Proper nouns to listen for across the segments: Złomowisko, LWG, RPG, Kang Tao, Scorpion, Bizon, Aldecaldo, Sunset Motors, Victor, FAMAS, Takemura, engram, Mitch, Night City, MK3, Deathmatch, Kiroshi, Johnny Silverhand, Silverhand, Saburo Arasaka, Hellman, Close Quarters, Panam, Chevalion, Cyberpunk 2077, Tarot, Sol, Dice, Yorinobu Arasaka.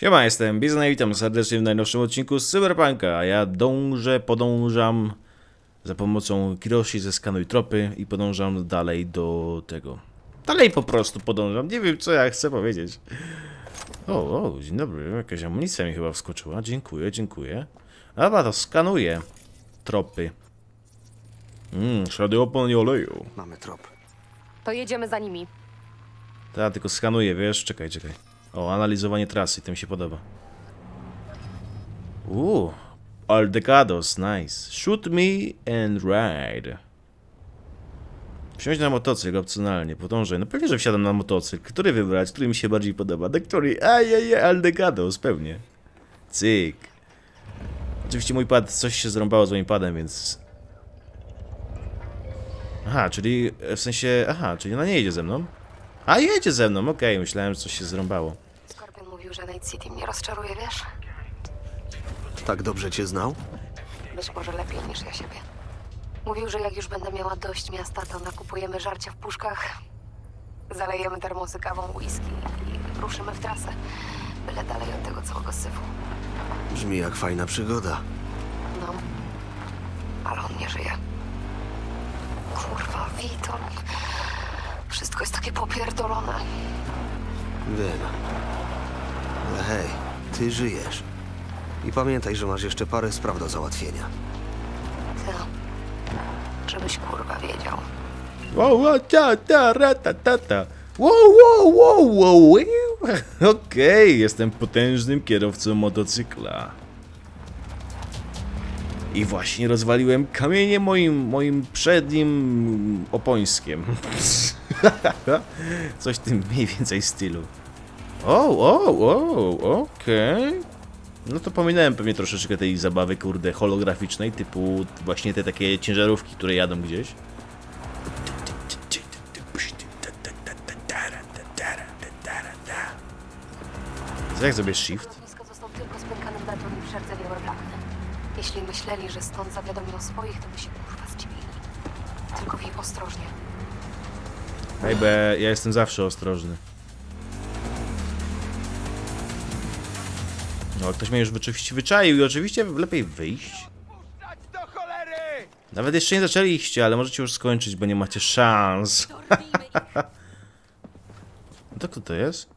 Siema, jestem Bizon i witam serdecznie w najnowszym odcinku z Cyberpunka. Ja podążam za pomocą Kiroshi ze Skanuj Tropy i podążam dalej do tego. Dalej po prostu podążam, nie wiem co ja chcę powiedzieć. O, dzień dobry, jakaś amunicja mi chyba wskoczyła, dziękuję, dziękuję. Dobra, to skanuję tropy. Ślady opon i oleju. Mamy trop. To jedziemy za nimi. Tak, tylko skanuję, wiesz, czekaj. O, analizowanie trasy, to mi się podoba. Aldecaldo, nice. Shoot me and ride. Wsiądź na motocykl, opcjonalnie, podążaj. No pewnie, że wsiadam na motocykl. Który wybrać? Który mi się bardziej podoba? Do której? Aldecaldo, pewnie. Cyk. Oczywiście mój pad, coś się zrąbało z moim padem, więc... Aha, czyli w sensie... Aha, czyli ona nie jedzie ze mną? A jedzie ze mną, okej, myślałem, że coś się zrąbało. Scorpion mówił, że Night City mnie rozczaruje, wiesz? Tak dobrze cię znał? Być może lepiej niż ja siebie. Mówił, że jak już będę miała dość miasta, to nakupujemy żarcia w puszkach, zalejemy termosy kawą whisky i ruszymy w trasę, byle dalej od tego całego syfu. Brzmi jak fajna przygoda. No, ale on nie żyje. Kurwa, Victor. Wszystko jest takie popierdolone. Wiem. Ale hej, ty żyjesz. I pamiętaj, że masz jeszcze parę spraw do załatwienia. Ty. Żebyś kurwa wiedział. Wow. Okej, jestem potężnym kierowcą motocykla. I właśnie rozwaliłem kamienie moim przednim opońskiem. Coś w tym mniej więcej stylu. Okej. No to pominąłem pewnie troszeczkę tej zabawy, kurde, holograficznej, typu właśnie te takie ciężarówki, które jadą gdzieś. Jak zrobię shift? Jeśli myśleli, że stąd zawiadomią swoich, to by się kurwa zdziwili. Tylko wie ostrożnie. Hej, be, ja jestem zawsze ostrożny. No, ktoś mnie już oczywiście wyczaił i oczywiście lepiej wyjść. Nawet jeszcze nie zaczęliście, ale możecie już skończyć, bo nie macie szans. To kto to jest?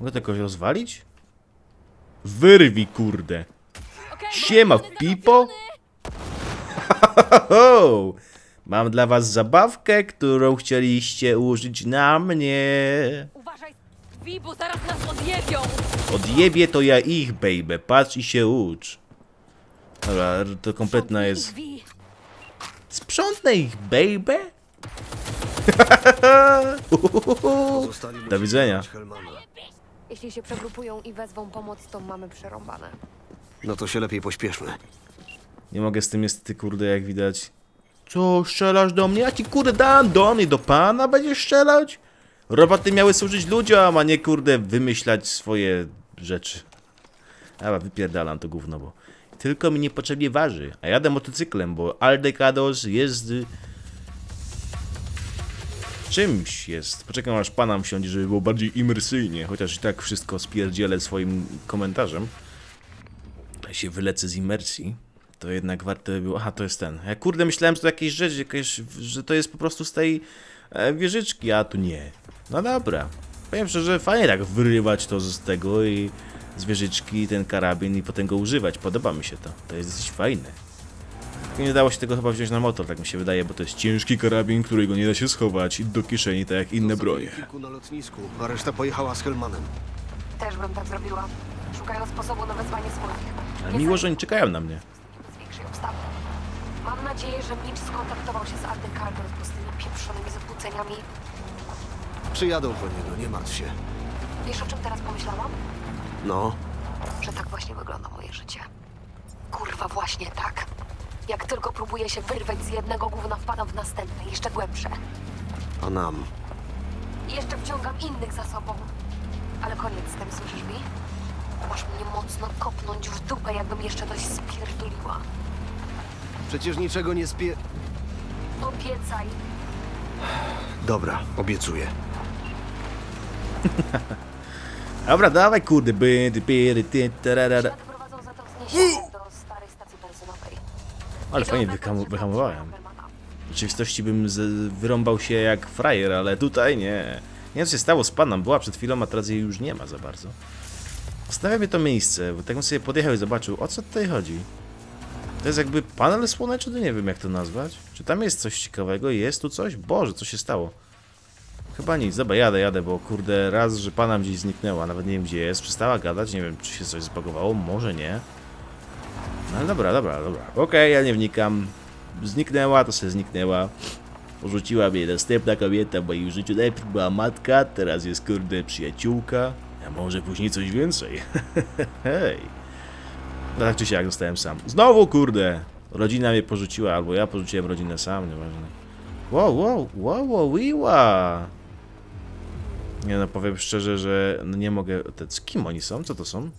Mogę to jakoś rozwalić? Wyrwij, kurde. Siema, pipo! Mam dla was zabawkę, którą chcieliście użyć na mnie. Uważaj, drzwi, bo zaraz nas odjebią. Odjebie to ja ich, baby. Patrz i się ucz. Dobra, to kompletna jest... Sprzątnę ich, baby! Do widzenia. Jeśli się przegrupują i wezwą pomoc, to mamy przerąbane. No to się lepiej pośpieszmy. Nie mogę z tym niestety, kurde, jak widać. Co, strzelasz do mnie? A ci, kurde, dam do mnie, do pana będziesz strzelać? Roboty miały służyć ludziom, a nie, kurde, wymyślać swoje rzeczy. A wypierdalam to gówno, bo tylko mi niepotrzebnie waży. A jadę motocyklem, bo Aldecaldo jest... czymś jest. Poczekam aż Panam wsiądzie, żeby było bardziej imersyjnie. Chociaż i tak wszystko spierdzielę swoim komentarzem. Się wylecę z imersji, to jednak warto by było... Aha, to jest ten. Ja kurde myślałem, że to jakieś rzeczy, że to jest po prostu z tej wieżyczki, a tu nie. No dobra. Powiem szczerze, że fajnie tak wyrywać to z tego i z wieżyczki ten karabin i potem go używać. Podoba mi się to. To jest dosyć fajne. Tylko nie dało się tego chyba wziąć na motor, tak mi się wydaje, bo to jest ciężki karabin, którego nie da się schować do kieszeni, tak jak inne bronie. Na lotnisku, a reszta pojechała z Hellmanem. Też bym tak zrobiła. Szukają sposobu na wezwanie swoich. A miło, że oni czekają na mnie. Mam nadzieję, że Mitch skontaktował się z Aldecaldo z tymi pieprzonymi zakłóceniami. Przyjadą po niego, nie martw się. Wiesz, o czym teraz pomyślałam? No. Że tak właśnie wygląda moje życie. Kurwa, właśnie tak. Jak tylko próbuję się wyrwać z jednego gówna, wpadam w następne, jeszcze głębsze. A nam? I jeszcze wciągam innych za sobą. Ale koniec z tym, słyszysz mi? Masz mnie mocno kopnąć w dupę, jakbym jeszcze coś spierdoliła. Przecież niczego nie Obiecaj. Dobra, obiecuję. Dobra, dawaj kurde, będę, ale fajnie wyhamowałem. W rzeczywistości bym wyrąbał się jak frajer, ale tutaj nie. Nie wiem, co się stało z Panam, była przed chwilą, a teraz jej już nie ma za bardzo. Zastanawiam się to miejsce, bo tak on sobie podjechał i zobaczył, o co tutaj chodzi. To jest jakby panel słoneczny, to nie wiem jak to nazwać. Czy tam jest coś ciekawego? Jest tu coś? Boże, co się stało? Chyba nic, dobra, jadę, bo kurde, raz, że Panam gdzieś zniknęła, nawet nie wiem gdzie jest, przestała gadać, nie wiem czy się coś zbagowało, może nie. No ale dobra, okej, ja nie wnikam. Zniknęła, to się zniknęła. Porzuciła mnie następna kobieta w moim życiu, najpierw była matka, teraz jest kurde przyjaciółka, a może później coś więcej. Hej. No tak czy siak zostałem sam. Znowu kurde! Rodzina mnie porzuciła, albo ja porzuciłem rodzinę sam, nieważne. Wow, nie no, powiem szczerze, że nie mogę... Z kim oni są? Co to są?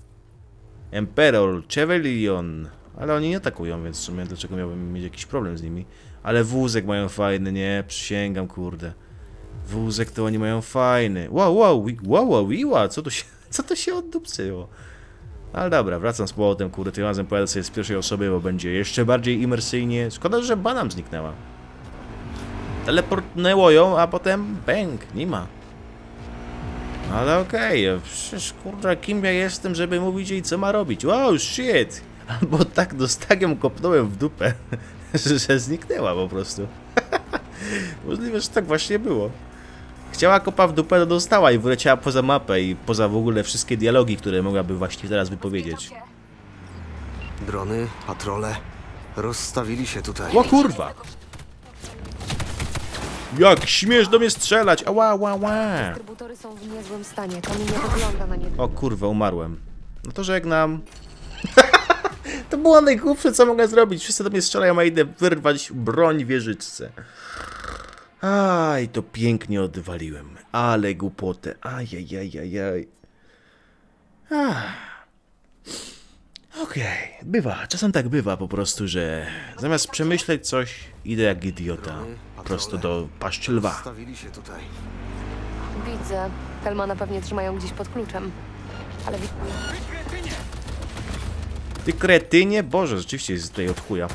Emperor, Chevalion. Ale oni nie atakują, więc w sumie dlaczego miałbym mieć jakiś problem z nimi? Ale wózek mają fajny, nie? Przysięgam, kurde. Wózek to oni mają fajny. Wow, co to się oddupcyło? Ale dobra, wracam z powrotem, kurde, tym razem pojadę sobie z pierwszej osoby, bo będzie jeszcze bardziej imersyjnie. Szkoda, że Panam zniknęła. Teleportnęło ją, a potem bęk, nie ma. Ale okej, przecież kurwa, kim ja jestem, żeby mówić jej co ma robić? Wow, shit! Albo tak dostagiem kopnąłem w dupę, że zniknęła po prostu. Możliwe, że tak właśnie było. Chciała kopa w dupę, dostała i wyleciała poza mapę i poza w ogóle wszystkie dialogi, które mogłaby właśnie teraz wypowiedzieć. Drony, patrole, rozstawili się tutaj. O kurwa! Jak śmiesz do mnie strzelać! Ała! Dystrybutory są w niezłym stanie, to mi nie wygląda na nie. O kurwa, umarłem. No to żegnam. To było najgłupsze, co mogę zrobić. Wszyscy do mnie strzelają, a idę wyrwać broń wieżyczce. Aj, to pięknie odwaliłem. Ale głupotę. Ajajajajaj. Okej, bywa. Czasem tak bywa po prostu, że zamiast przemyśleć coś, idę jak idiota. Prosto do paszczy lwa. Widzę. Hellmana pewnie trzymają gdzieś pod kluczem. Ale... Ty kretynie? Boże, rzeczywiście jest tutaj od chuja.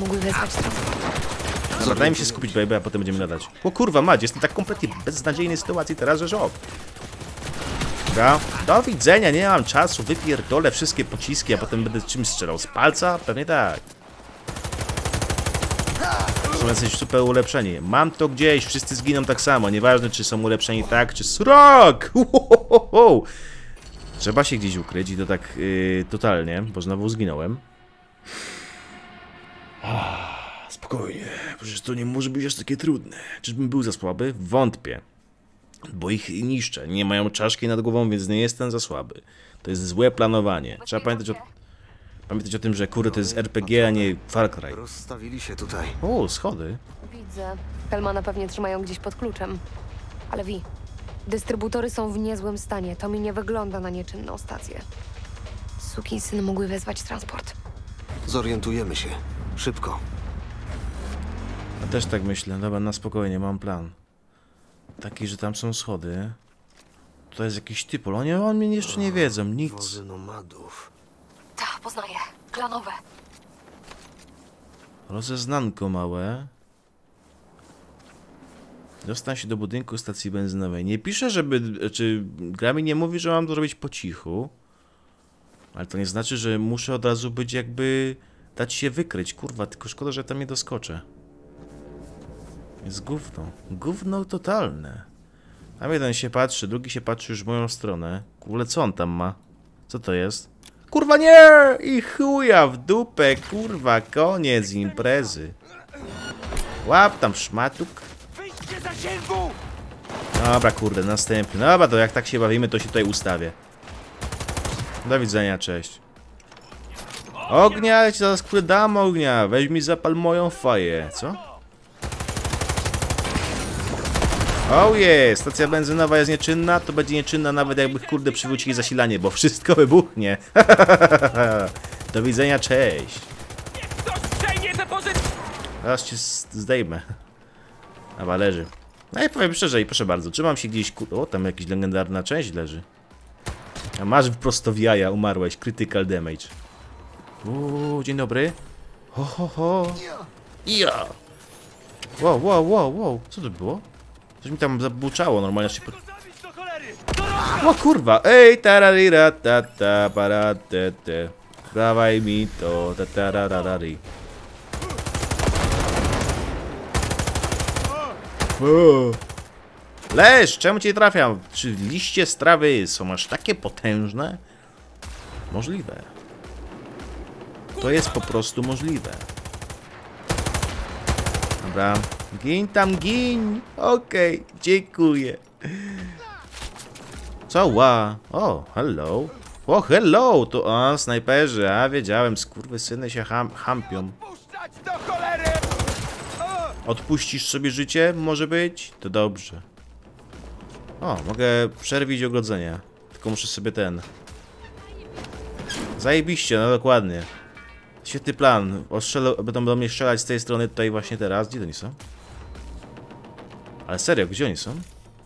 Mogły wezwać transport. Daj mi się skupić, baby, a potem będziemy nadać. O kurwa mać, jestem tak kompletnie w beznadziejnej sytuacji teraz, że żop. Dobra, do widzenia, nie mam czasu, wypierdolę wszystkie pociski, a potem będę czymś strzelał z palca? Pewnie tak. Są jacyś super ulepszeni. Mam to gdzieś, wszyscy zginą tak samo, nieważne czy są ulepszeni tak, czy... Srok! Trzeba się gdzieś ukryć i to tak totalnie, bo znowu zginąłem. Spokojnie, przecież to nie może być aż takie trudne. Czyżbym był za słaby? Wątpię. Bo ich niszczę, nie mają czaszki nad głową, więc nie jestem za słaby. To jest złe planowanie. Trzeba pamiętać o tym, że kurde to jest RPG, a nie Far Cry. Rozstawili się tutaj. O, schody. Widzę. Hellmana pewnie trzymają gdzieś pod kluczem. Ale wi. Dystrybutory są w niezłym stanie. To mi nie wygląda na nieczynną stację. Sukinsyn mogły wezwać transport. Zorientujemy się. Szybko. Ja też tak myślę. Dobra, na spokojnie, mam plan. Taki, że tam są schody. To jest jakiś typ, ale oni mnie jeszcze nie wiedzą, nic. Wozy nomadów. Ta, poznaję. Klanowe. Rozeznanko małe. Dostań się do budynku stacji benzynowej. Nie pisze, żeby... Czy gra mi nie mówi, że mam to robić po cichu. Ale to nie znaczy, że muszę od razu być jakby... Dać się wykryć, kurwa, tylko szkoda, że tam nie doskoczę. Jest gówno. Gówno totalne. Tam jeden się patrzy, drugi się patrzy już w moją stronę. Kurwa, co on tam ma? Co to jest? Kurwa nie! I chuja w dupę, kurwa, koniec imprezy. Łap tam szmatuk. Dobra, kurde, następny. Dobra, to jak tak się bawimy, to się tutaj ustawię. Do widzenia, cześć. Ognia, ja ci zaraz kurde dam ognia. Weź mi zapal moją faję. Co? Stacja benzynowa jest nieczynna, to będzie nieczynna nawet jakby kurde przywrócili zasilanie, bo wszystko wybuchnie. Do widzenia, cześć. Teraz cię zdejmę. Leży. No i powiem szczerze i proszę bardzo, trzymam się gdzieś... O, tam jakaś legendarna część leży. A masz prosto w jaja, umarłeś. Critical damage. Dzień dobry. Ho, ho, ho. Ja. Wow, wow, wow, wow. Co to było? Coś mi tam zabuczało normalnie. O kurwa. Ej, tararira, tata, paratete. Dawaj mi to, tatararari. Leż, czemu cię trafiam? Czy liście z trawy są aż takie potężne? Możliwe. To jest po prostu możliwe. Dobra. Gin tam, gin. Okej, dziękuję. Co? Ła. O, hello. O, hello. To on, snajperzy. A, wiedziałem, skurwysyny się champią. Odpuścisz sobie życie? Może być? To dobrze. O, mogę przerwić ogrodzenie. Tylko muszę sobie ten... Zajebiście, no dokładnie. Świetny plan. Będą do mnie strzelać z tej strony tutaj właśnie teraz. Gdzie oni są? Ale serio, gdzie oni są?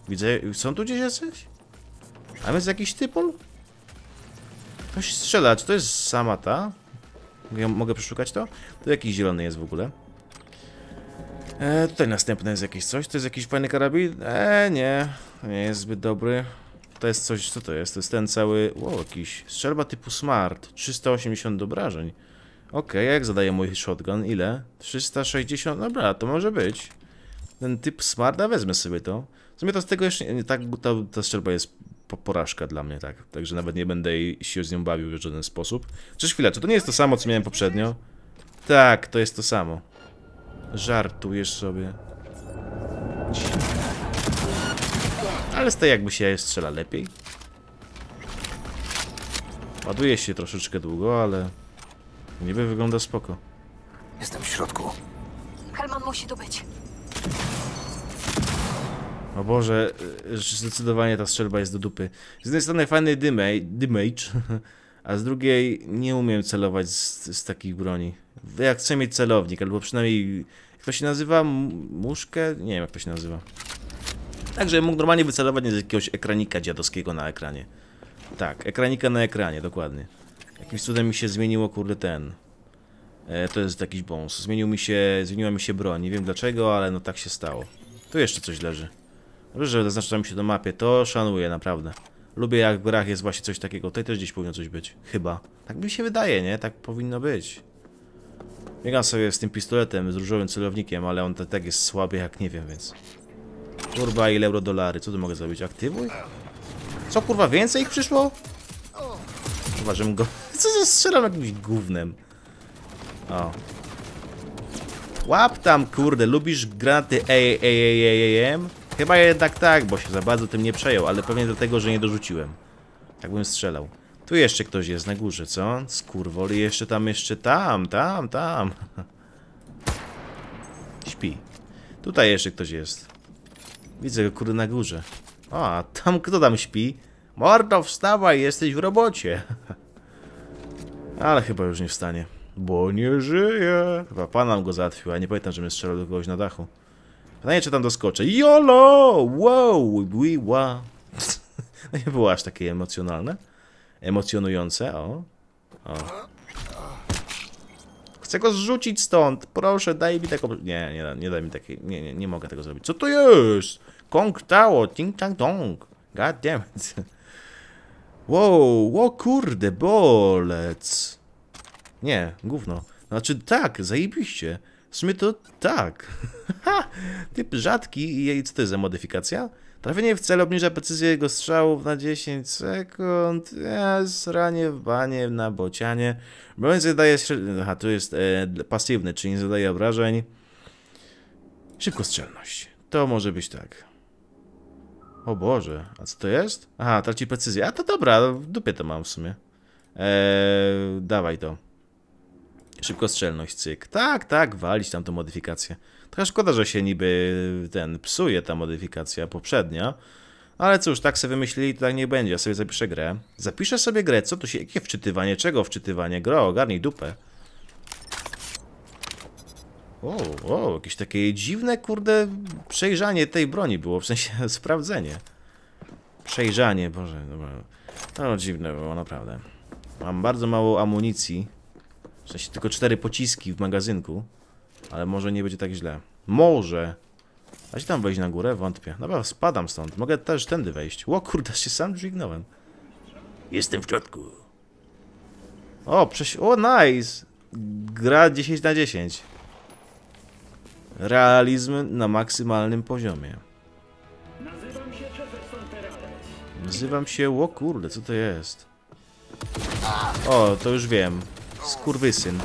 Widzę... Są tu gdzieś jacyś? A jest jakiś typol? Ktoś strzela. Czy to jest sama ta? Mogę przeszukać to? To jakiś zielony jest w ogóle. Tutaj następne jest jakieś coś. To jest jakiś fajny karabin? Nie. Nie jest zbyt dobry. To jest coś, co to jest? To jest ten cały... Wow, jakiś strzelba typu smart. 380 obrażeń. Okej, jak zadaje mój shotgun? Ile? 360? Dobra, to może być. Ten typ smarta, wezmę sobie to. W sumie to z tego jeszcze... Nie, tak, bo ta strzelba jest porażka dla mnie, tak. Także nawet nie będę się z nią bawił w żaden sposób. Cześć, chwila, czy to nie jest to samo, co miałem poprzednio? Tak, to jest to samo. Żartujesz sobie. Ale z tej jakby się strzela lepiej. Ładuje się troszeczkę długo, ale... Niby wygląda spoko. Jestem w środku. Hellman musi tu być. O Boże, zdecydowanie ta strzelba jest do dupy. Z jednej strony fajny damage, a z drugiej nie umiem celować z takich broni. Jak chcę mieć celownik, albo przynajmniej... Jak to się nazywa? Muszkę? Nie wiem, jak to się nazywa. Także mógł normalnie wycelować nie z jakiegoś ekranika dziadowskiego na ekranie. Tak, ekranika na ekranie, dokładnie. Jakimś cudem mi się zmieniło, kurde, ten... to jest jakiś bons. Zmieniła mi się broń. Nie wiem dlaczego, ale no tak się stało. Tu jeszcze coś leży. Dobrze, że zaznacza mi się do mapie. To szanuję, naprawdę. Lubię, jak w grach jest właśnie coś takiego. Tutaj też gdzieś powinno coś być. Chyba. Tak mi się wydaje, nie? Tak powinno być. Biegam sobie z tym pistoletem, z różowym celownikiem, ale on tak jest słaby, jak nie wiem, więc... Kurwa, ile eurodolary. Co tu mogę zrobić? Aktywuj? Co, kurwa, więcej ich przyszło? Chyba, żebym go... Co za strzelam jakimś gównem? O. Łap tam, kurde, lubisz granaty AAAM? Chyba jednak tak, bo się za bardzo tym nie przejął, ale pewnie dlatego, że nie dorzuciłem. Tak bym strzelał. Tu jeszcze ktoś jest na górze, co? Skurwoli, jeszcze tam. Śpi. Tutaj jeszcze ktoś jest. Widzę go, kurde, na górze. O, a tam kto tam śpi? Mordo, wstawaj, jesteś w robocie. Ale chyba już nie wstanie. Bo nie żyje. Chyba Panam go załatwiła. Nie pamiętam, że mnie strzelał do kogoś na dachu. Pytanie, czy tam doskoczę. YOLO! Wow! Wiła! No nie było aż takie emocjonalne. Emocjonujące, o. O. Chcę go zrzucić stąd. Proszę, daj mi taką... Nie daj mi takiej... Nie mogę tego zrobić. Co to jest? Kang Tao, ting tang tong. God damn it. Wow, o kurde, bolec. Nie, gówno. Znaczy tak, zajebiście. W sumie to tak. Typ rzadki i co to jest za modyfikacja? Trafienie w cel obniża precyzję jego strzałów na 10 sekund. Sranie w banie na bocianie. Broń zadaje... Aha, tu jest pasywny, czyli nie zadaje obrażeń. Szybkostrzelność. To może być tak. O Boże, a co to jest? Aha, traci precyzję. A to dobra, w dupie to mam w sumie. Dawaj to. Szybkostrzelność, cyk. Tak, tak, walić tam tą modyfikację. Trochę szkoda, że się niby ten psuje ta modyfikacja poprzednia. Ale cóż, tak sobie wymyślili, to tak nie będzie. Ja sobie zapiszę grę. Zapiszę sobie grę, co to się... Jakie wczytywanie? Czego wczytywanie? Gro, ogarnij dupę. O, jakieś takie dziwne, kurde, przejrzanie tej broni było. W sensie, sprawdzenie. Przejrzanie, Boże, dobra. To dziwne było, naprawdę. Mam bardzo mało amunicji. W sensie tylko 4 pociski w magazynku. Ale może nie będzie tak źle. Może! A się tam wejść na górę? Wątpię. Dobra, spadam stąd. Mogę też tędy wejść. Ło kurde, się sam dźwignąłem. Jestem w środku. O, o, nice! Gra 10 na 10. Realizm na maksymalnym poziomie. Nazywam się... O kurde, co to jest? O, to już wiem. Skurwysyn.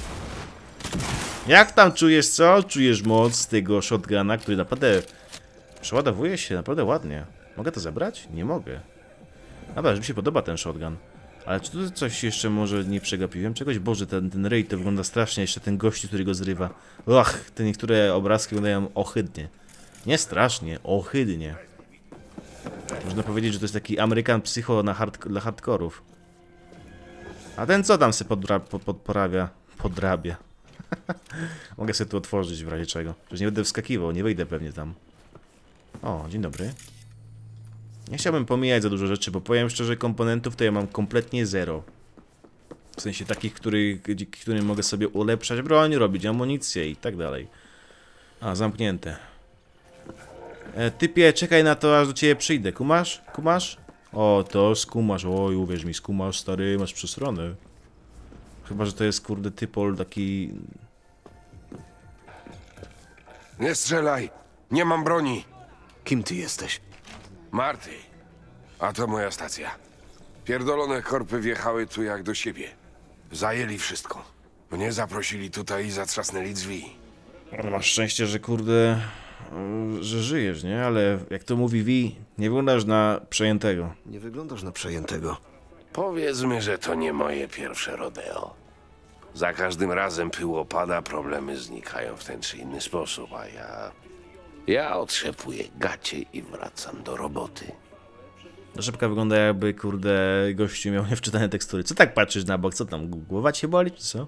Jak tam czujesz, co? Czujesz moc tego shotguna, który naprawdę... przeładowuje się naprawdę ładnie. Mogę to zabrać? Nie mogę. Dobra, że mi się podoba ten shotgun. Ale czy tu coś jeszcze może nie przegapiłem? Czegoś? Boże, ten raid to wygląda strasznie. Jeszcze ten gościu, który go zrywa. Ach, te niektóre obrazki wyglądają ohydnie. Nie strasznie, ohydnie. Można powiedzieć, że to jest taki Amerykan psycho na dla hardkorów. A ten co tam se podrabia. Mogę sobie tu otworzyć w razie czego. Przecież nie będę wskakiwał, nie wejdę pewnie tam. O, dzień dobry. Nie chciałbym pomijać za dużo rzeczy, bo powiem szczerze, komponentów to ja mam kompletnie zero. W sensie takich, którym mogę sobie ulepszać broń, robić amunicję i tak dalej. A, zamknięte. Typie, czekaj na to, aż do ciebie przyjdę. Kumasz? Kumasz? O, to skumasz. Oj, uwierz mi, skumasz, stary, masz przesrony. Chyba, że to jest, kurde, typol taki... Nie strzelaj! Nie mam broni! Kim ty jesteś? Marty. A to moja stacja. Pierdolone korpy wjechały tu jak do siebie. Zajęli wszystko. Mnie zaprosili tutaj i zatrzasnęli drzwi. Masz szczęście, że kurde... że żyjesz, nie? Ale jak to mówi Vi, nie wyglądasz na przejętego. Nie wyglądasz na przejętego. Powiedzmy, że to nie moje pierwsze rodeo. Za każdym razem pył opada, problemy znikają w ten czy inny sposób, a ja... otrzepuję gacie i wracam do roboty. Ta szybka wygląda jakby, kurde, gościu miał niewczytane tekstury. Co tak patrzysz na bok? Co tam, głowa cię boli, czy co?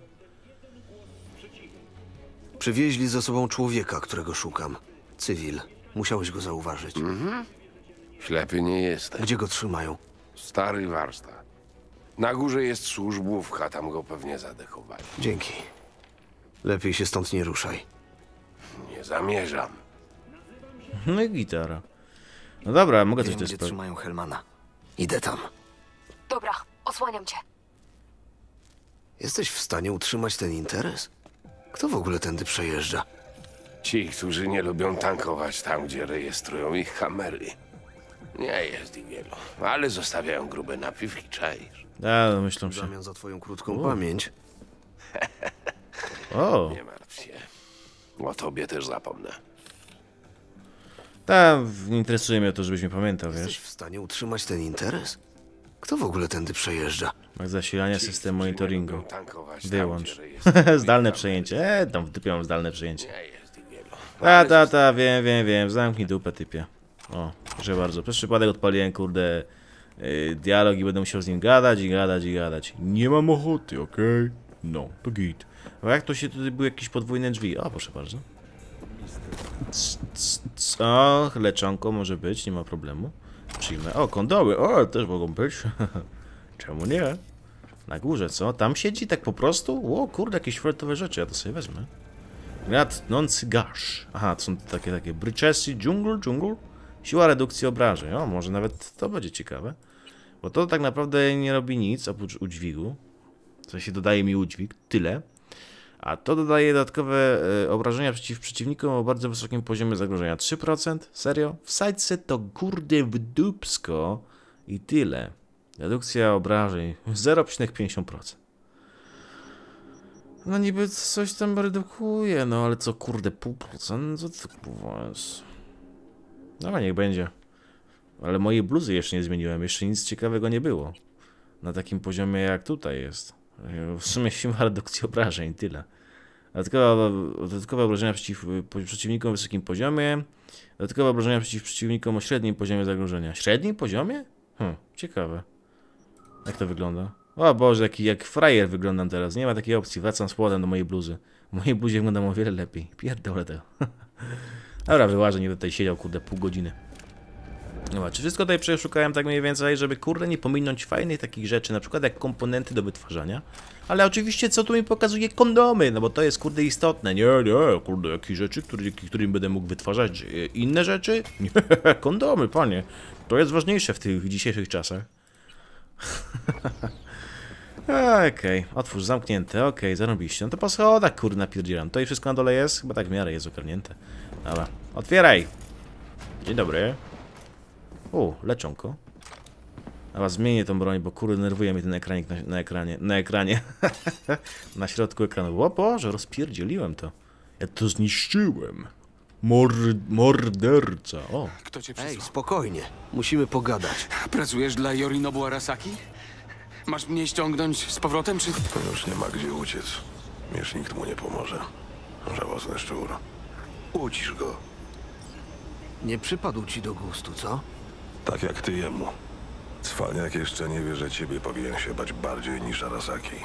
Przywieźli ze sobą człowieka, którego szukam. Cywil. Musiałeś go zauważyć. Ślepy nie jestem. Gdzie go trzymają? Stary warsztat. Na górze jest służbówka, tam go pewnie zadekowali. Dzięki. Lepiej się stąd nie ruszaj. Nie zamierzam. No i gitara. No dobra, mogę coś też powiedzieć. Trzymają Hellmana. Idę tam. Dobra, osłaniam cię. Jesteś w stanie utrzymać ten interes? Kto w ogóle tędy przejeżdża? Ci, którzy nie lubią tankować tam, gdzie rejestrują ich kamery. Nie jest ich wielu, ale zostawiają grube napiwki, czaisz. A, myślę, że... Zamiast za twoją krótką pamięć. O. Nie martw się. O tobie też zapomnę. Tam nie interesuje mnie to, żebyś mnie pamiętał, wiesz. Jesteś w stanie utrzymać ten interes? Kto w ogóle tędy przejeżdża? Zasilania system monitoringu. Wyłącz. Zdalne przejęcie. Tam w dupie mam zdalne przejęcie. Ta, wiem. Zamknij dupę, typie. O, proszę bardzo. Przez przypadek odpaliłem, kurde, dialog i będę musiał z nim gadać. Nie mam ochoty, okej? No, to git. A jak to się tutaj były jakieś podwójne drzwi? O, proszę bardzo. Co? Leczonko może być, nie ma problemu. Przyjmę. O, kondomy. O, też mogą być. Czemu nie? Na górze, co? Tam siedzi tak po prostu? Ło, kurde, jakieś fioletowe rzeczy. Ja to sobie wezmę. Gratnący gasz. Aha, to są takie bryczesy. Dżungl. Siła redukcji obrażeń. O, może nawet to będzie ciekawe. Bo to tak naprawdę nie robi nic oprócz udźwigu. W sensie dodaje mi udźwig. Tyle. A to dodaje dodatkowe obrażenia przeciw przeciwnikom o bardzo wysokim poziomie zagrożenia. 3%? Serio? Wsadźcie to kurde w dupsko i tyle. Redukcja obrażeń 0,50%. No niby coś tam redukuje, no ale co kurde, 0,5%? Co to kurwa jest? No niech będzie. Ale mojej bluzy jeszcze nie zmieniłem, jeszcze nic ciekawego nie było. Na takim poziomie jak tutaj jest. W sumie siła redukcji obrażeń, tyle. Dodatkowe obrażenia przeciwnikom o wysokim poziomie. Dodatkowe obrażenia przeciw przeciwnikom o średnim poziomie zagrożenia. Średnim poziomie? Ciekawe. Jak to wygląda? O Boże, jaki jak frajer wyglądam teraz. Nie ma takiej opcji, wracam z powrotem do mojej bluzy. W mojej bluzie wyglądam o wiele lepiej. Pierdolę tego. Dobra, wyłażę, nie będę tutaj siedział, kurde, pół godziny. No, czy wszystko tutaj przeszukałem tak mniej więcej, żeby kurde nie pominąć fajnych takich rzeczy, na przykład jak komponenty do wytwarzania. Ale oczywiście co tu mi pokazuje? Kondomy, no bo to jest kurde istotne. Nie, kurde, jakieś rzeczy, którymi będę mógł wytwarzać inne rzeczy? Nie, kondomy, panie. To jest ważniejsze w tych dzisiejszych czasach. Okej, otwórz, zamknięte, okej, zarobiście. No to po schodach, kurde, napierdzielam. To i wszystko na dole jest? Chyba tak w miarę jest ogarnięte. Dobra, otwieraj. Dzień dobry. O, leczonko. A zmienię tą broń, bo kurde, nerwuje mnie ten ekranik na ekranie. Na środku ekranu. O Boże, rozpierdzieliłem to. Ja to zniszczyłem. Morderca. O. Kto cię przysłał? Ej, spokojnie. Musimy pogadać. Pracujesz dla Yorinobu Arasaki? Masz mnie ściągnąć z powrotem, czy... To już nie ma gdzie uciec. Już nikt mu nie pomoże. Żałosny szczur. Ucisz go. Nie przypadł ci do gustu, co? Tak jak ty jemu. Cwaniak jeszcze nie wie, że ciebie powinien się bać bardziej niż Arasaki.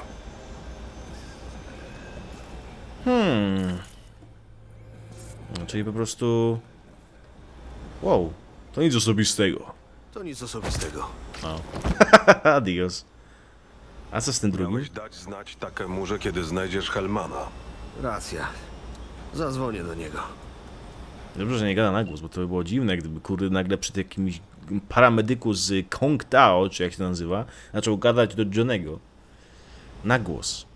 No, czyli po prostu... Wow. To nic osobistego. No. Adios. A co z tym drugim? Miałeś dać znać Takemurze, kiedy znajdziesz Hellmana. Racja. Zadzwonię do niego. Dobrze, że nie gada na głos, bo to by było dziwne, gdyby kurde nagle przed jakimś paramedyku z Kang Tao, czy jak się nazywa, zaczął gadać do Johnnego. Na głos.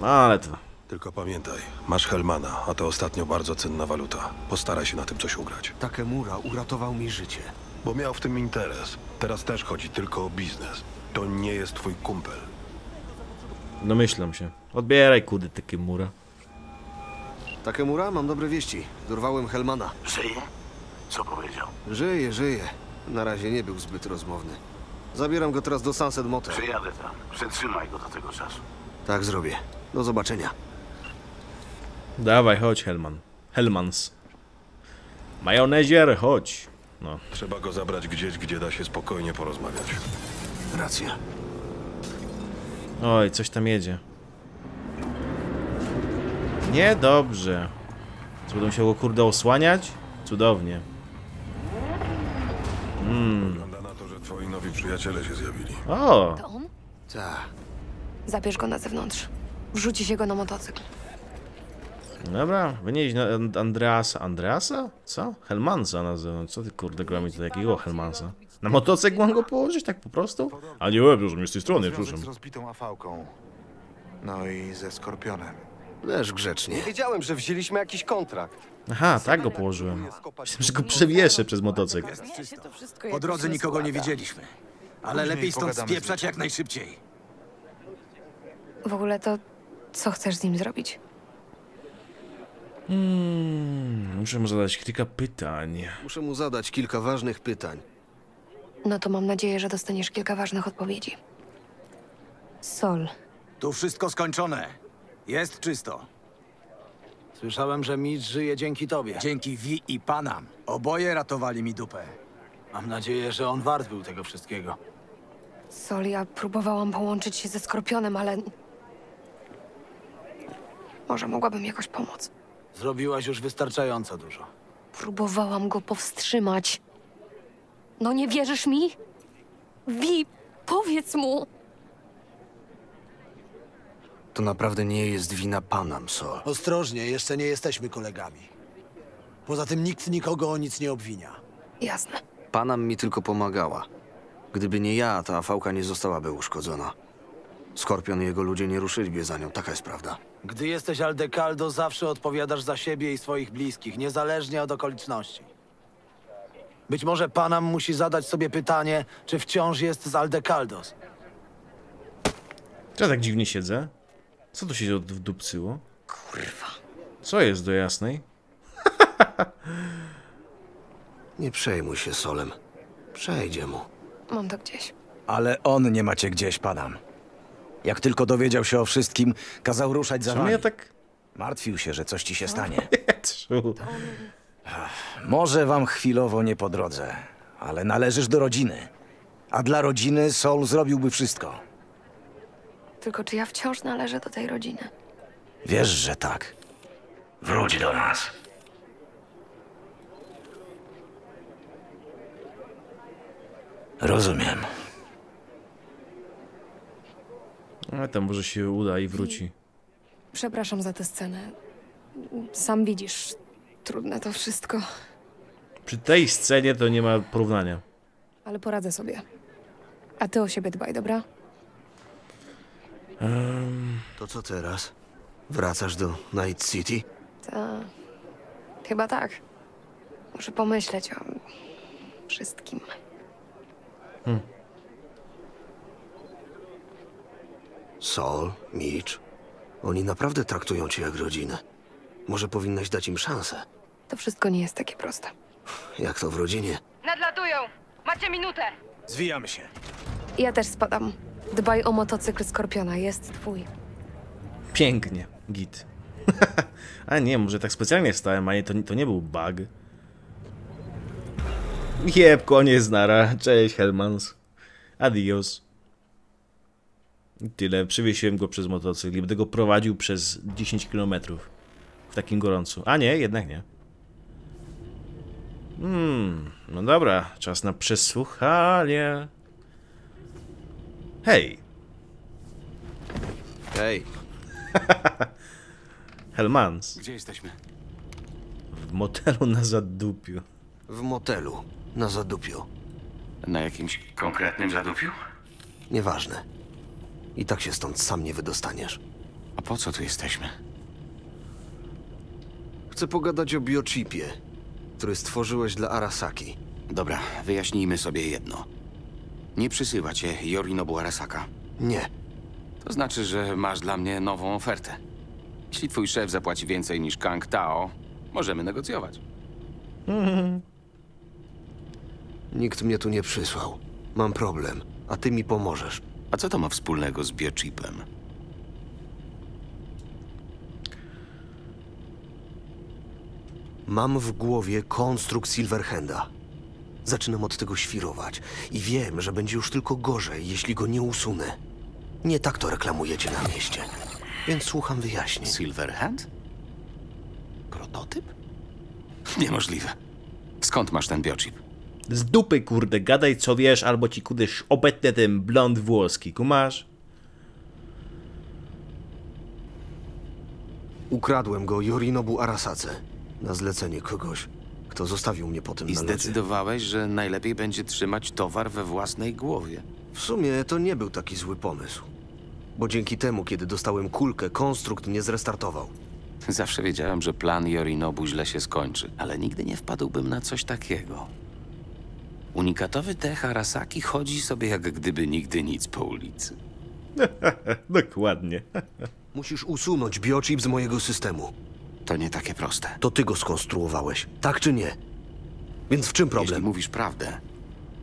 No ale to... Tylko pamiętaj, masz Hellmana, a to ostatnio bardzo cenna waluta. Postaraj się na tym coś ugrać. Takemura uratował mi życie. Bo miał w tym interes. Teraz też chodzi tylko o biznes. To nie jest twój kumpel. Domyślam się. Odbieraj kurde Takemura. Takemura, mam dobre wieści. Dorwałem Hellmana. Żyje? Co powiedział? Żyje, żyje. Na razie nie był zbyt rozmowny. Zabieram go teraz do Sunset Motors. Przyjadę tam. Przetrzymaj go do tego czasu. Tak zrobię. Do zobaczenia. Dawaj, chodź Hellman. Hellmans. Majonezier, chodź. No. Trzeba go zabrać gdzieś, gdzie da się spokojnie porozmawiać. Racja. Oj, coś tam jedzie. Niedobrze. Czy będą się go kurde osłaniać? Cudownie. Wygląda na to, że twoi nowi przyjaciele się zjawili. O! To on? Tak. Zabierz go na zewnątrz. Wrzuci się go na motocykl. Dobra, wynieś Andreasa. Andreasa? Co? Hellmansa na zewnątrz. Co ty kurde gra mi tutaj jakiego Hellmansa? Na motocykl mam go położyć tak po prostu? A nie, proszę mnie z tej strony, proszę. Z rozbitą AV-ką. No i ze Skorpionem. Leż grzecznie. Nie wiedziałem, że wzięliśmy jakiś kontrakt. Aha, tak go położyłem. Myślałem, że go przewieszę przez motocykl. Po drodze nikogo nie widzieliśmy. Ale lepiej stąd spieprzać jak najszybciej. W ogóle to... Co chcesz z nim zrobić? Muszę mu zadać kilka pytań. No to mam nadzieję, że dostaniesz kilka ważnych odpowiedzi. Sol. Tu wszystko skończone. Jest czysto. Słyszałem, że Mitch żyje dzięki tobie. Dzięki Vi i Panam. Oboje ratowali mi dupę. Mam nadzieję, że on wart był tego wszystkiego. Sol, ja próbowałam połączyć się ze Skorpionem, ale... Może mogłabym jakoś pomóc. Zrobiłaś już wystarczająco dużo. Próbowałam go powstrzymać. No nie wierzysz mi? Vi, powiedz mu! To naprawdę nie jest wina Panam, Sol. Ostrożnie, jeszcze nie jesteśmy kolegami. Poza tym nikt nikogo o nic nie obwinia. Jasne. Panam mi tylko pomagała. Gdyby nie ja, ta fałka nie zostałaby uszkodzona. Skorpion i jego ludzie nie ruszyliby za nią, taka jest prawda. Gdy jesteś Aldecaldo, zawsze odpowiadasz za siebie i swoich bliskich, niezależnie od okoliczności. Być może Panam musi zadać sobie pytanie, czy wciąż jest z Aldecaldos. Czy ja tak dziwnie siedzę? Co tu się wdupcyło? Kurwa. Co jest do jasnej? Nie przejmuj się Solem. Przejdzie mu. Mam to gdzieś. Ale on nie macie gdzieś, Panam. Jak tylko dowiedział się o wszystkim, kazał ruszać za wami. Ja tak... Martwił się, że coś ci się stanie. Może wam chwilowo nie po drodze, ale należysz do rodziny. A dla rodziny Sol zrobiłby wszystko. Tylko czy ja wciąż należę do tej rodziny? Wiesz, że tak. Wróć do nas. Rozumiem. A tam może się uda i wróci. Przepraszam za tę scenę. Sam widzisz, trudne to wszystko. Przy tej scenie to nie ma porównania. Ale poradzę sobie. A ty o siebie dbaj, dobra? To co teraz? Wracasz do Night City? Ta... Chyba tak. Muszę pomyśleć o... wszystkim. Sol, Mitch... Oni naprawdę traktują cię jak rodzinę. Może powinnaś dać im szansę. To wszystko nie jest takie proste. Jak to w rodzinie? Nadlatują! Macie minutę! Zwijamy się. Ja też spadam. Dbaj o motocykl Skorpiona, jest twój. Pięknie, git. A nie, może tak specjalnie wstałem, a nie, to nie był bug. Jeb, koniec, nara. Cześć, Hellmans. Adios. I tyle, przywiesiłem go przez motocykl i będę go prowadził przez 10 km. W takim gorącu. A nie, jednak nie. No dobra, czas na przesłuchanie. Hej! Hej! Hellmans. Gdzie jesteśmy? W motelu na zadupiu. W motelu na zadupiu. Na jakimś konkretnym zadupiu? Nieważne. I tak się stąd sam nie wydostaniesz. A po co tu jesteśmy? Chcę pogadać o biochipie, który stworzyłeś dla Arasaki. Dobra, wyjaśnijmy sobie jedno. Nie przysyła cię Yorinobu Arasaka. Nie. To znaczy, że masz dla mnie nową ofertę. Jeśli twój szef zapłaci więcej niż Kang Tao, możemy negocjować. Nikt mnie tu nie przysłał. Mam problem, a ty mi pomożesz. A co to ma wspólnego z biochipem? Mam w głowie konstrukt Silverhanda. Zaczynam od tego świrować i wiem, że będzie już tylko gorzej, jeśli go nie usunę. Nie tak to reklamujecie na mieście, więc słucham wyjaśnień. Silverhand? Prototyp? Niemożliwe. Skąd masz ten biochip? Z dupy, kurde, gadaj co wiesz, albo ci kudyś obetnę ten blond włoski, kumasz? Ukradłem go Yorinobu Arasace na zlecenie kogoś, kto zostawił mnie po tym nalocie. I zdecydowałeś, że najlepiej będzie trzymać towar we własnej głowie. W sumie to nie był taki zły pomysł, bo dzięki temu, kiedy dostałem kulkę, konstrukt mnie zrestartował. Zawsze wiedziałem, że plan Yorinobu źle się skończy, ale nigdy nie wpadłbym na coś takiego. Unikatowy tech Arasaki chodzi sobie jak gdyby nigdy nic po ulicy. Dokładnie. Musisz usunąć biochip z mojego systemu. To nie takie proste. To ty go skonstruowałeś, tak czy nie? Więc w czym problem? Jeśli mówisz prawdę,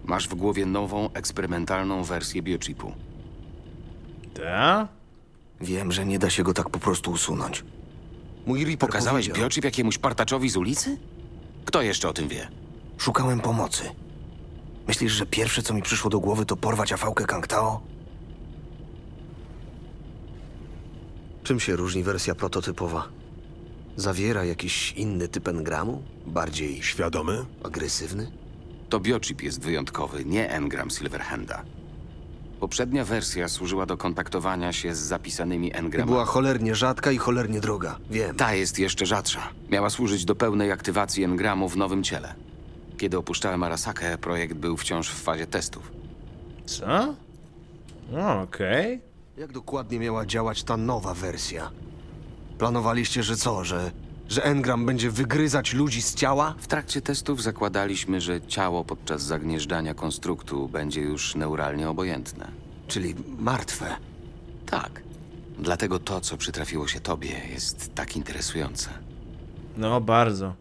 masz w głowie nową, eksperymentalną wersję biochipu. Tak? Wiem, że nie da się go tak po prostu usunąć. Mój Reaper pokazałeś powiedział... biochip jakiemuś partaczowi z ulicy? Kto jeszcze o tym wie? Szukałem pomocy. Myślisz, że pierwsze, co mi przyszło do głowy, to porwać afałkę Kang Tao? Czym się różni wersja prototypowa? Zawiera jakiś inny typ engramu? Bardziej... świadomy? Agresywny? To biochip jest wyjątkowy, nie engram Silverhanda. Poprzednia wersja służyła do kontaktowania się z zapisanymi engramami. Była cholernie rzadka i cholernie droga, wiem. Ta jest jeszcze rzadsza. Miała służyć do pełnej aktywacji engramu w nowym ciele. Kiedy opuszczałem Arasakę, projekt był wciąż w fazie testów. Co? Okej. Jak dokładnie miała działać ta nowa wersja? Planowaliście, że co? Że engram będzie wygryzać ludzi z ciała? W trakcie testów zakładaliśmy, że ciało podczas zagnieżdżania konstruktu będzie już neuralnie obojętne. Czyli martwe? Tak. Dlatego to, co przytrafiło się tobie, jest tak interesujące. No, bardzo.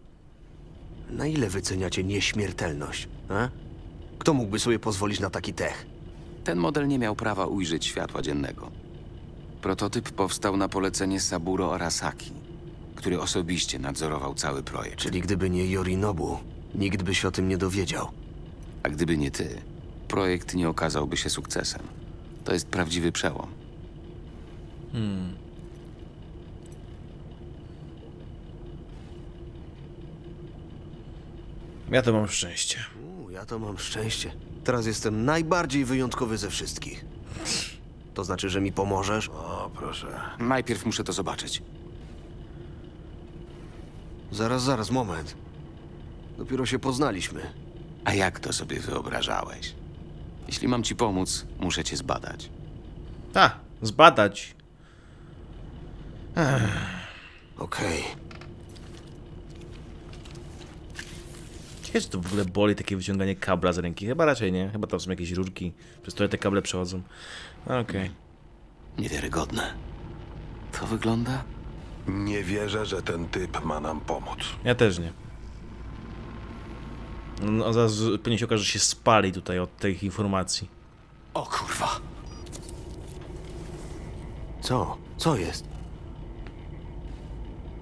Na ile wyceniacie nieśmiertelność, a? Kto mógłby sobie pozwolić na taki tech? Ten model nie miał prawa ujrzeć światła dziennego. Prototyp powstał na polecenie Saburo Arasaki, który osobiście nadzorował cały projekt. Czyli gdyby nie Yorinobu, nikt by się o tym nie dowiedział. A gdyby nie ty, projekt nie okazałby się sukcesem. To jest prawdziwy przełom. Ja to mam szczęście. Ja to mam szczęście. Teraz jestem najbardziej wyjątkowy ze wszystkich. To znaczy, że mi pomożesz? O, proszę. Najpierw muszę to zobaczyć. Zaraz, moment. Dopiero się poznaliśmy. A jak to sobie wyobrażałeś? Jeśli mam ci pomóc, muszę cię zbadać. A, zbadać. Okej. Ciekawe, czy to w ogóle boli takie wyciąganie kabla z ręki? Chyba raczej nie. Chyba tam są jakieś rurki, przez które te kable przechodzą. Okej. Niewiarygodne. To wygląda? Nie wierzę, że ten typ ma nam pomóc. Ja też nie. No, zaraz pewnie się okaże, że się spali tutaj od tych informacji. O kurwa. Co? Co jest?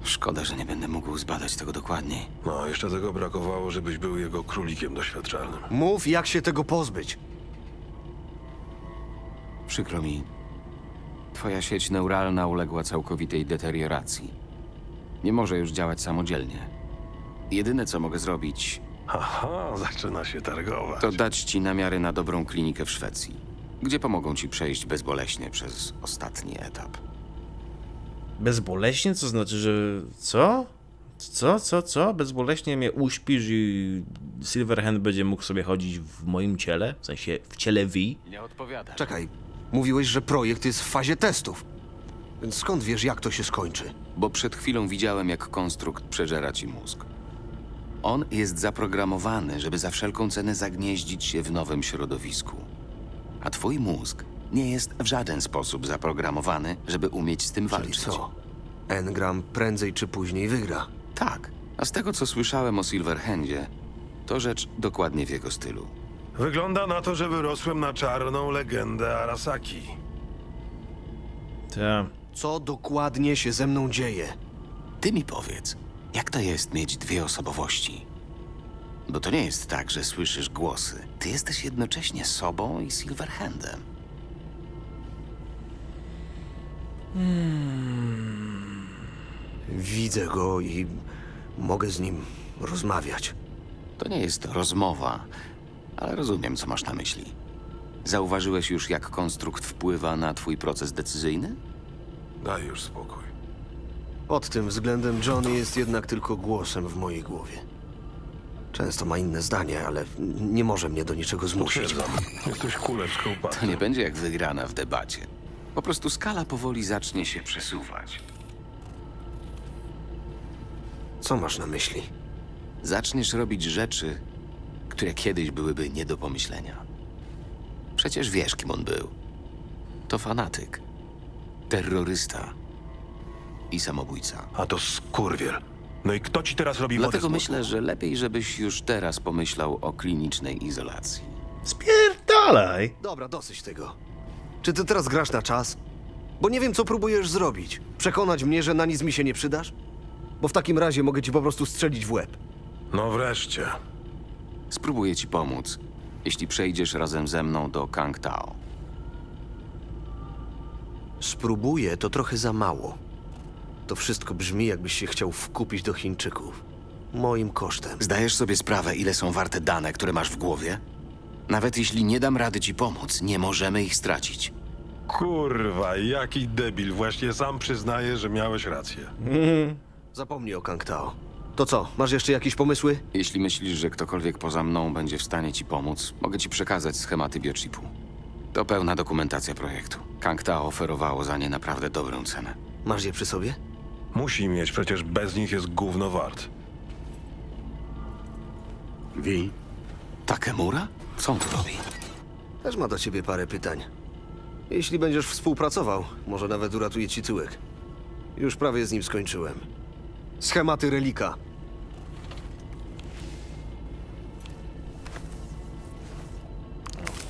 Szkoda, że nie będę mógł zbadać tego dokładniej. No, jeszcze tego brakowało, żebyś był jego królikiem doświadczalnym. Mów, jak się tego pozbyć. Przykro mi. Twoja sieć neuralna uległa całkowitej deterioracji. Nie może już działać samodzielnie. Jedyne, co mogę zrobić... Aha, zaczyna się targować. To dać ci namiary na dobrą klinikę w Szwecji, gdzie pomogą ci przejść bezboleśnie przez ostatni etap. Bezboleśnie? Co znaczy, że... Co? Co? Bezboleśnie mnie uśpisz i Silverhand będzie mógł sobie chodzić w moim ciele? W sensie w ciele V? Nie odpowiada. Czekaj, mówiłeś, że projekt jest w fazie testów. Więc skąd wiesz, jak to się skończy? Bo przed chwilą widziałem, jak konstrukt przeżera ci mózg. On jest zaprogramowany, żeby za wszelką cenę zagnieździć się w nowym środowisku. A twój mózg nie jest w żaden sposób zaprogramowany, żeby umieć z tym walczyć. Czyli co? Engram prędzej czy później wygra. Tak. A z tego, co słyszałem o Silverhandzie, to rzecz dokładnie w jego stylu. Wygląda na to, że wyrosłem na czarną legendę Arasaki. Tak. Co dokładnie się ze mną dzieje? Ty mi powiedz. Jak to jest mieć dwie osobowości? Bo to nie jest tak, że słyszysz głosy. Ty jesteś jednocześnie sobą i Silverhandem. Widzę go i mogę z nim rozmawiać. To nie jest rozmowa, ale rozumiem, co masz na myśli. Zauważyłeś już, jak konstrukt wpływa na twój proces decyzyjny? Daj już spokój. Pod tym względem Johnny jest jednak tylko głosem w mojej głowie. Często ma inne zdanie, ale nie może mnie do niczego zmusić. To nie będzie jak wygrana w debacie. Po prostu skala powoli zacznie się przesuwać. Co masz na myśli? Zaczniesz robić rzeczy, które kiedyś byłyby nie do pomyślenia. Przecież wiesz, kim on był. To fanatyk. Terrorysta. I samobójca. A to skurwiel. No i kto ci teraz robi wodę? Dlatego myślę, że lepiej, żebyś już teraz pomyślał o klinicznej izolacji. Spierdalaj! Dobra, dosyć tego. Czy ty teraz grasz na czas? Bo nie wiem, co próbujesz zrobić. Przekonać mnie, że na nic mi się nie przydasz? Bo w takim razie mogę ci po prostu strzelić w łeb. No wreszcie. Spróbuję ci pomóc, jeśli przejdziesz razem ze mną do Kang Tao. Spróbuję, to trochę za mało. To wszystko brzmi, jakbyś się chciał wkupić do Chińczyków. Moim kosztem. Zdajesz sobie sprawę, ile są warte dane, które masz w głowie? Nawet jeśli nie dam rady ci pomóc, nie możemy ich stracić. Kurwa, jaki debil. Właśnie sam przyznaję, że miałeś rację. Zapomnij o Kang Tao. To co, masz jeszcze jakieś pomysły? Jeśli myślisz, że ktokolwiek poza mną będzie w stanie ci pomóc, mogę ci przekazać schematy biochipu. To pełna dokumentacja projektu. Kang Tao oferowało za nie naprawdę dobrą cenę. Masz je przy sobie? Musi mieć, przecież bez nich jest gówno wart. Wi? Takemura? Co on tu robi? Też ma do ciebie parę pytań. Jeśli będziesz współpracował, może nawet uratuje ci tyłek. Już prawie z nim skończyłem. Schematy relika.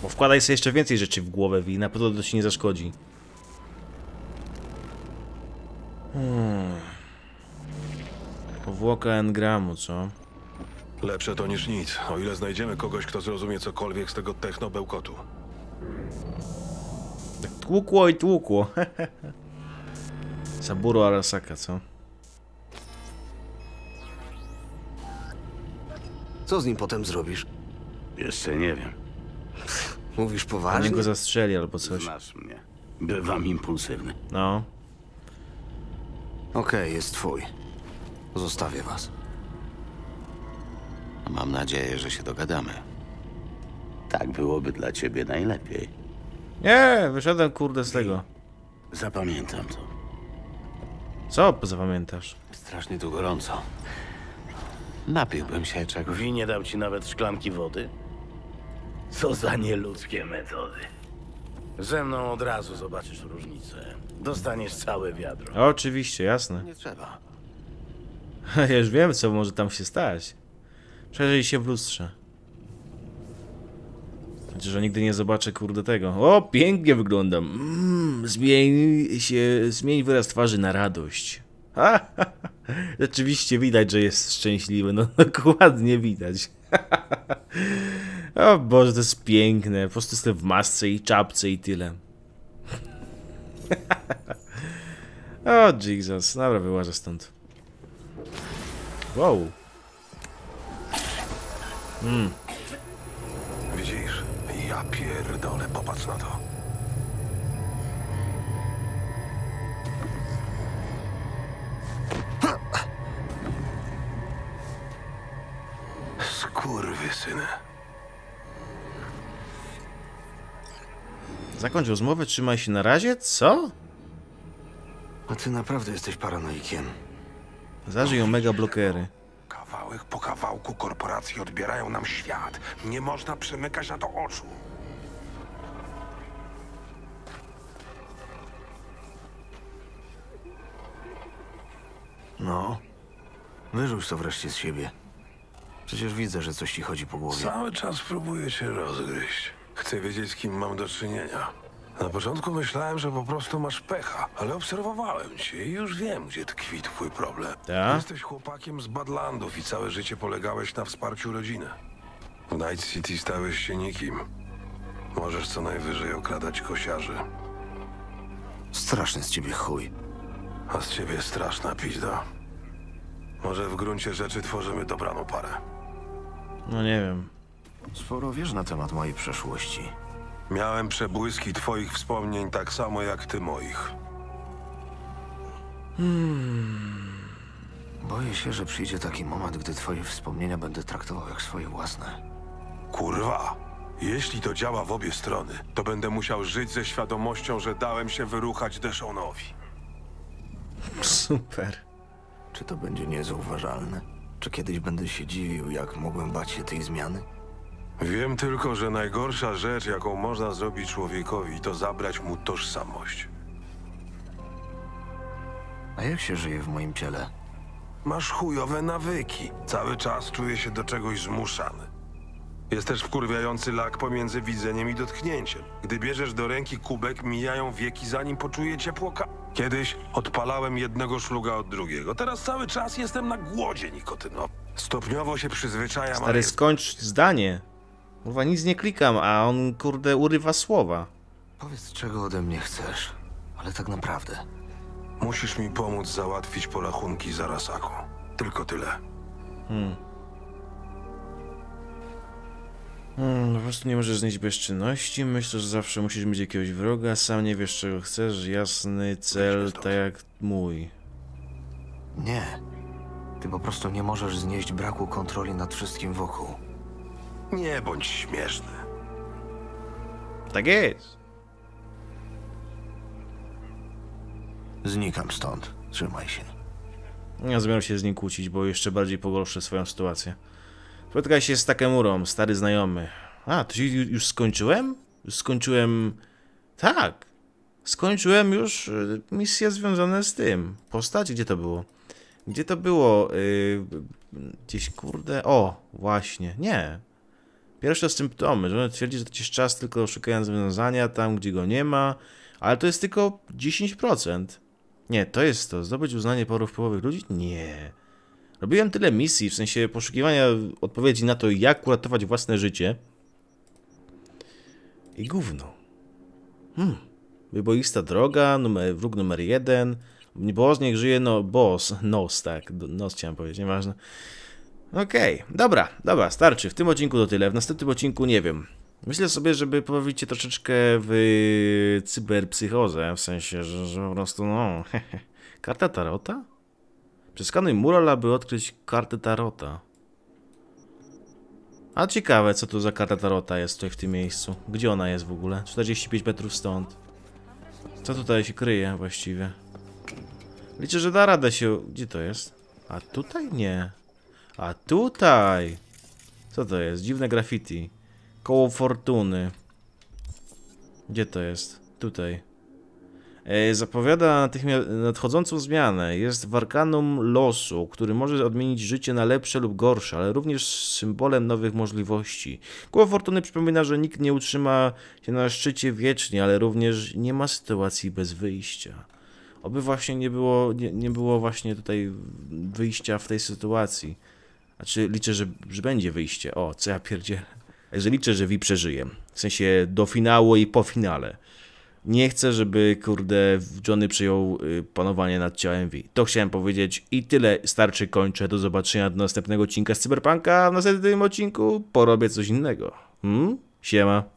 Bo wkładaj sobie jeszcze więcej rzeczy w głowę, Wi. Na pewno to ci nie zaszkodzi. Powłoka engramu, co? Lepsze to niż nic, o ile znajdziemy kogoś, kto zrozumie cokolwiek z tego techno-bełkotu. Tak tłukło i tłukło. Saburo Arasaka, co? Co z nim potem zrobisz? Jeszcze nie wiem. Mówisz poważnie? Niego zastrzeli albo coś. Znasz mnie. Bywam impulsywny. No. Okej, jest twój. Zostawię was. Mam nadzieję, że się dogadamy. Tak byłoby dla ciebie najlepiej. Nie, wyszedłem kurde z tego. Zapamiętam to. Co zapamiętasz? Strasznie tu gorąco. Napiłbym się czegoś. Wi nie dał ci nawet szklanki wody? Co za nieludzkie metody. Ze mną od razu zobaczysz różnicę. Dostaniesz całe wiadro. Oczywiście, jasne. Nie trzeba. Ja już wiem, co może tam się stać. Przejrzyj się w lustrze. Znaczy, że nigdy nie zobaczę kurde tego. O, pięknie wyglądam. Zmień wyraz twarzy na radość. Ha, ha, ha. Rzeczywiście widać, że jest szczęśliwy. No dokładnie widać. O Boże, to jest piękne. Po prostu jestem w masce i czapce i tyle. O Jesus. Dobra, wyłażę stąd. Wow. Widzisz? Ja pierdolę, popatrz na to. Skurwysyny. Zakończ rozmowę, trzymaj się na razie, co? A ty naprawdę jesteś paranoikiem. Zażyj omega blokery. Kawałek po kawałku korporacje odbierają nam świat. Nie można przymykać na to oczu. No, wyrzuć to wreszcie z siebie. Przecież widzę, że coś ci chodzi po głowie. Cały czas próbuję się rozgryźć. Chcę wiedzieć, z kim mam do czynienia. Na początku myślałem, że po prostu masz pecha, ale obserwowałem cię i już wiem, gdzie tkwi twój problem. Ta? Jesteś chłopakiem z Badlandów i całe życie polegałeś na wsparciu rodziny. W Night City stałeś się nikim. Możesz co najwyżej okradać kosiarzy. Straszny z ciebie chuj. A z ciebie straszna pizda. Może w gruncie rzeczy tworzymy dobraną parę. No nie wiem. Sporo wiesz na temat mojej przeszłości. Miałem przebłyski twoich wspomnień tak samo jak ty moich. Boję się, że przyjdzie taki moment, gdy twoje wspomnienia będę traktował jak swoje własne. Kurwa! Jeśli to działa w obie strony, to będę musiał żyć ze świadomością, że dałem się wyruchać Deshonowi. Super. Czy to będzie niezauważalne? Czy kiedyś będę się dziwił, jak mogłem bać się tej zmiany? Wiem tylko, że najgorsza rzecz, jaką można zrobić człowiekowi, to zabrać mu tożsamość. A jak się żyje w moim ciele? Masz chujowe nawyki. Cały czas czuję się do czegoś zmuszany. Jest też wkurwiający lak pomiędzy widzeniem i dotknięciem. Gdy bierzesz do ręki kubek, mijają wieki, zanim poczuję ciepło. Kiedyś odpalałem jednego szluga od drugiego. Teraz cały czas jestem na głodzie nikotyno. Stopniowo się przyzwyczajam. Stary, skończ zdanie. Kurwa, nic nie klikam, a on kurde urywa słowa. Powiedz, czego ode mnie chcesz, ale tak naprawdę. Musisz mi pomóc załatwić porachunki z Arasaką. Tylko tyle. Po prostu nie możesz znieść bezczynności. Myślę, że zawsze musisz mieć jakiegoś wroga. Sam nie wiesz, czego chcesz. Jasny cel, tak jak mój. Nie. Ty po prostu nie możesz znieść braku kontroli nad wszystkim wokół. Nie bądź śmieszny. Tak jest. Znikam stąd. Trzymaj się. Ja zamierzam się z nim kłócić, bo jeszcze bardziej pogorszę swoją sytuację. Spotkaj się z Takemurą, stary znajomy. A, to już skończyłem? Już skończyłem... Tak! Skończyłem już misje związane z tym. Postać? Gdzie to było? Gdzie to było? Gdzieś kurde... O! Właśnie. Nie. Pierwsze symptomy, że on twierdzi, że to jest czas tylko szukając związania tam, gdzie go nie ma. Ale to jest tylko 10%. Nie, to jest to. Zdobyć uznanie porów wpływowych ludzi? Nie. Robiłem tyle misji, w sensie poszukiwania odpowiedzi na to, jak uratować własne życie. I gówno. Wyboista droga, wróg numer 1. Boss niech żyje, no boss. Nos, tak. Nos chciałem powiedzieć, nieważne. Okej, dobra, starczy. W tym odcinku to tyle. W następnym odcinku nie wiem. Myślę sobie, żeby pobawić się troszeczkę w cyberpsychozę, w sensie, że po prostu no... Karta Tarota? Przeskanuj mural, aby odkryć kartę Tarota. A ciekawe, co tu za karta Tarota jest tutaj w tym miejscu. Gdzie ona jest w ogóle? 45 metrów stąd. Co tutaj się kryje właściwie? Liczę, że da radę się... Gdzie to jest? A tutaj nie. A tutaj! Co to jest? Dziwne graffiti. Koło fortuny. Gdzie to jest? Tutaj. Zapowiada natychmiast nadchodzącą zmianę. Jest warkanum losu, który może odmienić życie na lepsze lub gorsze, ale również symbolem nowych możliwości. Koło fortuny przypomina, że nikt nie utrzyma się na szczycie wiecznie, ale również nie ma sytuacji bez wyjścia. Oby właśnie nie było właśnie tutaj wyjścia w tej sytuacji. Znaczy liczę, że będzie wyjście. O, co ja pierdzielę. Że liczę, że Vi przeżyje. W sensie do finału i po finale. Nie chcę, żeby, kurde, Johnny przejął panowanie nad ciałem Vi. To chciałem powiedzieć i tyle. Starczy, kończę. Do zobaczenia do następnego odcinka z Cyberpunka. W następnym odcinku porobię coś innego. Siema.